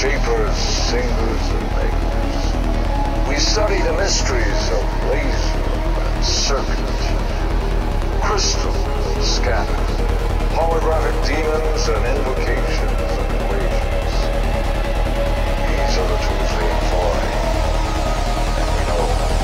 shapers, singers, and makers. We study the mysteries of laser and circuit, crystal and scatter, holographic demons and invocations and equations. These are the tools they employ, and we know anything.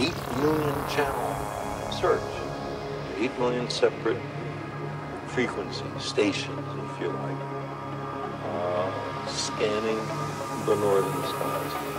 8 million channel search, 8 million separate frequency stations, if you like, scanning the northern skies.